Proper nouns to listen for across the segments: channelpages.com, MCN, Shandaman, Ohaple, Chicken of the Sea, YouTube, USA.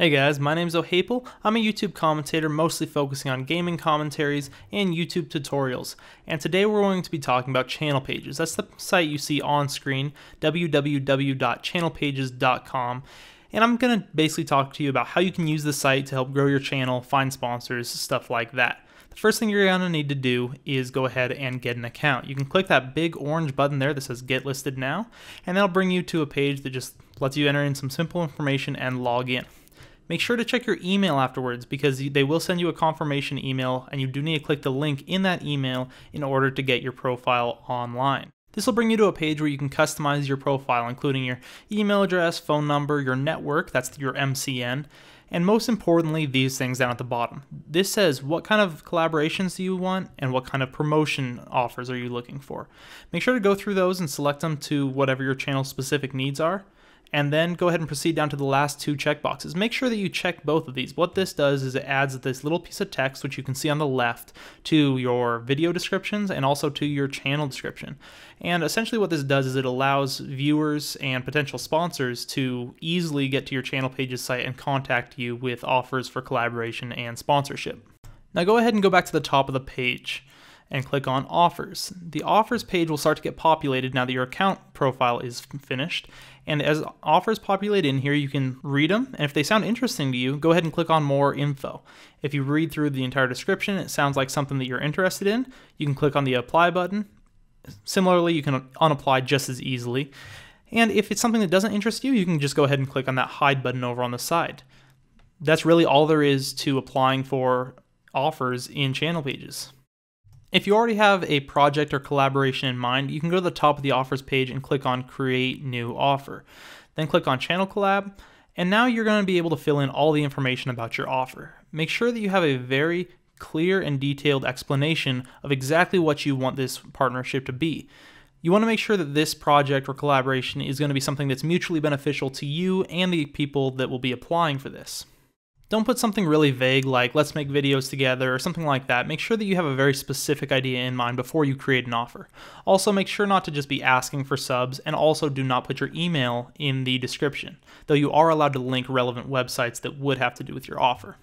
Hey guys, my name is Ohaple. I'm a YouTube commentator mostly focusing on gaming commentaries and YouTube tutorials, and today we're going to be talking about channel pages. That's the site you see on screen, www.channelpages.com, and I'm going to basically talk to you about how you can use the site to help grow your channel, find sponsors, stuff like that. The first thing you're going to need to do is go ahead and get an account. You can click that big orange button there that says Get Listed Now, and that'll bring you to a page that just lets you enter in some simple information and log in. Make sure to check your email afterwards because they will send you a confirmation email, and you do need to click the link in that email in order to get your profile online. This will bring you to a page where you can customize your profile, including your email address, phone number, your network, that's your MCN, and most importantly, these things down at the bottom. This says what kind of collaborations do you want and what kind of promotion offers are you looking for. Make sure to go through those and select them to whatever your channel specific needs are. And then go ahead and proceed down to the last two checkboxes. Make sure that you check both of these. What this does is it adds this little piece of text, which you can see on the left, to your video descriptions and also to your channel description. And essentially what this does is it allows viewers and potential sponsors to easily get to your channel pages site and contact you with offers for collaboration and sponsorship. Now go ahead and go back to the top of the page and click on offers. The offers page will start to get populated now that your account profile is finished, and as offers populate in here you can read them, and if they sound interesting to you, go ahead and click on more info. If you read through the entire description, it sounds like something that you're interested in, you can click on the apply button. Similarly, you can unapply just as easily, and if it's something that doesn't interest you, you can just go ahead and click on that hide button over on the side. That's really all there is to applying for offers in channel pages. If you already have a project or collaboration in mind, you can go to the top of the offers page and click on Create New Offer. Then click on Channel Collab, and now you're going to be able to fill in all the information about your offer. Make sure that you have a very clear and detailed explanation of exactly what you want this partnership to be. You want to make sure that this project or collaboration is going to be something that's mutually beneficial to you and the people that will be applying for this. Don't put something really vague like, let's make videos together or something like that. Make sure that you have a very specific idea in mind before you create an offer. Also, make sure not to just be asking for subs, and also do not put your email in the description, though you are allowed to link relevant websites that would have to do with your offer.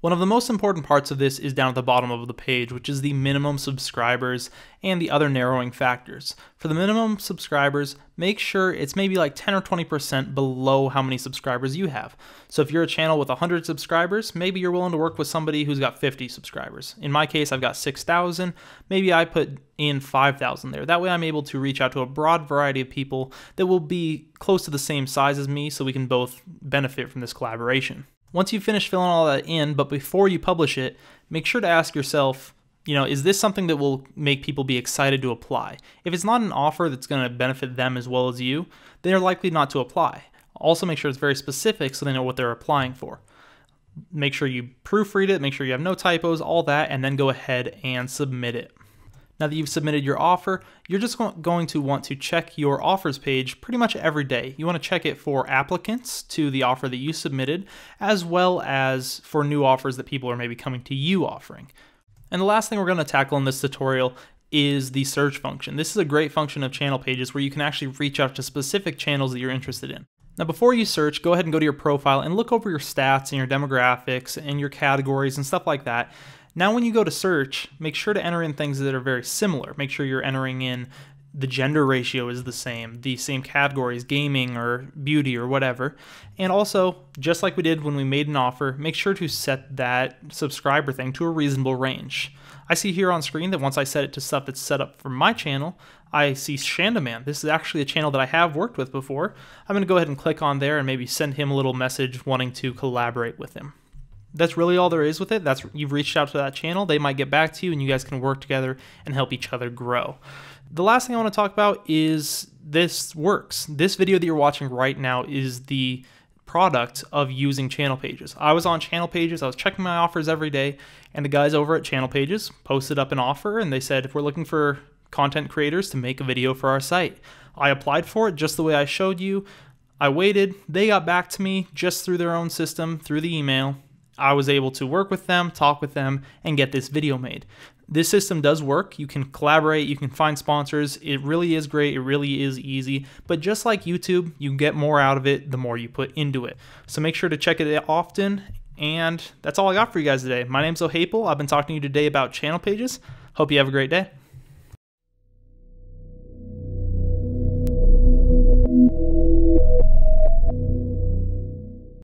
One of the most important parts of this is down at the bottom of the page, which is the minimum subscribers and the other narrowing factors. For the minimum subscribers, make sure it's maybe like 10 or 20% below how many subscribers you have. So if you're a channel with 100 subscribers, maybe you're willing to work with somebody who's got 50 subscribers. In my case, I've got 6,000. Maybe I put in 5,000 there. That way I'm able to reach out to a broad variety of people that will be close to the same size as me, so we can both benefit from this collaboration. Once you've finished filling all that in, but before you publish it, make sure to ask yourself, is this something that will make people be excited to apply? If it's not an offer that's going to benefit them as well as you, they're likely not to apply. Also make sure it's very specific so they know what they're applying for. Make sure you proofread it, make sure you have no typos, all that, and then go ahead and submit it. Now that you've submitted your offer, you're just going to want to check your offers page pretty much every day. You want to check it for applicants to the offer that you submitted, as well as for new offers that people are maybe coming to you offering. And the last thing we're going to tackle in this tutorial is the search function. This is a great function of channel pages where you can actually reach out to specific channels that you're interested in. Now before you search, go ahead and go to your profile and look over your stats and your demographics and your categories and stuff like that. Now when you go to search, make sure to enter in things that are very similar. Make sure you're entering in the gender ratio is the same categories, gaming or beauty or whatever. And also, just like we did when we made an offer, make sure to set that subscriber thing to a reasonable range. I see here on screen that once I set it to stuff that's set up for my channel, I see Shandaman. This is actually a channel that I have worked with before. I'm going to go ahead and click on there and maybe send him a little message wanting to collaborate with him. That's really all there is with it. You've reached out to that channel, they might get back to you, and you guys can work together and help each other grow. The last thing I want to talk about is this works. This video that you're watching right now is the product of using channel pages. I was on channel pages, I was checking my offers every day, and the guys over at channel pages posted up an offer and they said, if we're looking for content creators to make a video for our site. I applied for it just the way I showed you. I waited, they got back to me just through their own system, through the email. I was able to work with them, talk with them, and get this video made. This system does work. You can collaborate, you can find sponsors. It really is great, it really is easy. But just like YouTube, you get more out of it the more you put into it. So make sure to check it out often. And that's all I got for you guys today. My name's Ohaple. I've been talking to you today about channel pages. Hope you have a great day.